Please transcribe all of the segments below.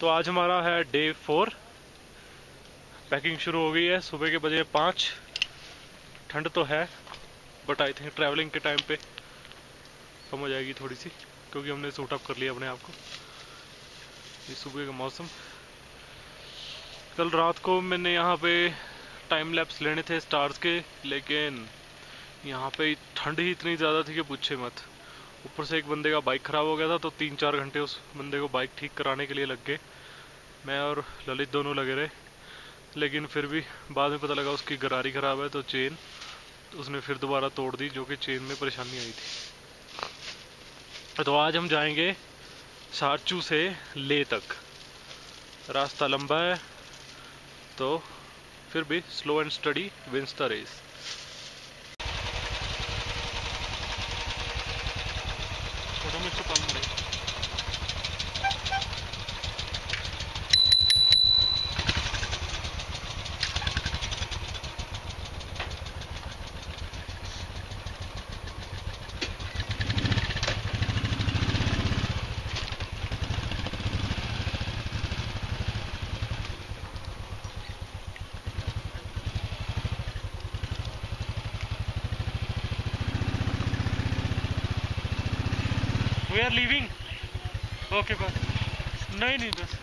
तो आज हमारा है डे 4। पैकिंग शुरू हो गई है, सुबह के बजे 5। ठंड तो है बट आई थिंक ट्रैवलिंग के टाइम पे कम हो जाएगी थोड़ी सी, क्योंकि हमने सूट अप कर लिया अपने आप को। ये सुबह का मौसम। कल रात को मैंने यहाँ पे टाइम लैप्स लेने थे स्टार्स के, लेकिन यहाँ पे ठंड ही इतनी ज़्यादा थी कि पूछे मत। ऊपर से एक बंदे का बाइक ख़राब हो गया था, तो 3-4 घंटे उस बंदे को बाइक ठीक कराने के लिए लग गए। मैं और ललित दोनों लगे रहे, लेकिन फिर भी बाद में पता लगा उसकी गरारी ख़राब है, तो चेन उसने फिर दोबारा तोड़ दी, जो कि चेन में परेशानी आई थी। तो आज हम जाएंगे सारचू से लेह तक। रास्ता लंबा है, तो फिर भी slow and steady wins the race. We are leaving. Okay, bye. नहीं बस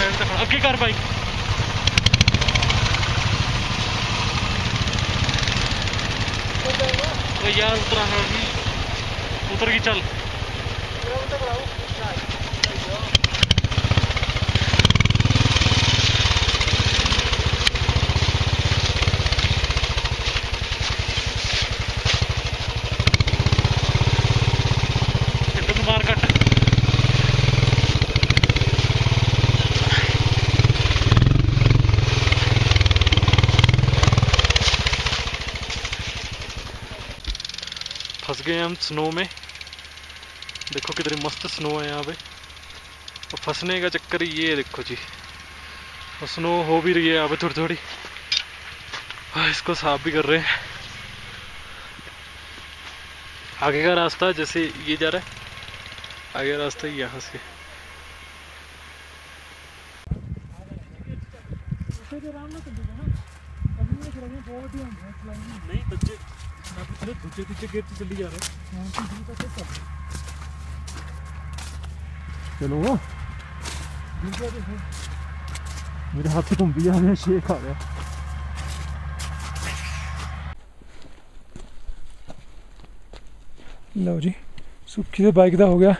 अगे कर भाई तो यार उतरा है उतर की चल फंस गए हम स्नो में। देखो कितनी मस्त स्नो है यहाँ पे। और फंसने का चक्कर ये देखो जी, और स्नो हो भी रही है यहाँ पे थोड़ी थोड़ी। इसको साफ भी कर रहे हैं। आगे का रास्ता जैसे ये जा रहा है, आगे रास्ता यहाँ से नहीं दूसरे पीछे गेट से चली जा रहे हैं। चलो वो मेरे हाथ से तुम भी आ गए, शेख आ गया। लो जी सुखी से बाइक का हो गया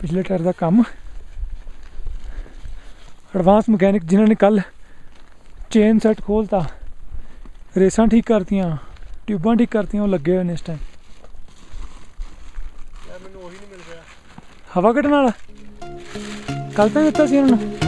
पिछले टायर का काम। एडवांस मकैनिक जिन्होंने कल चेन सेट खोलता, रेसा ठीक करती, ट्यूबा ठीक करती, लगे हुए इस टाइम। हवा कटने वाला कल तो दिता सी।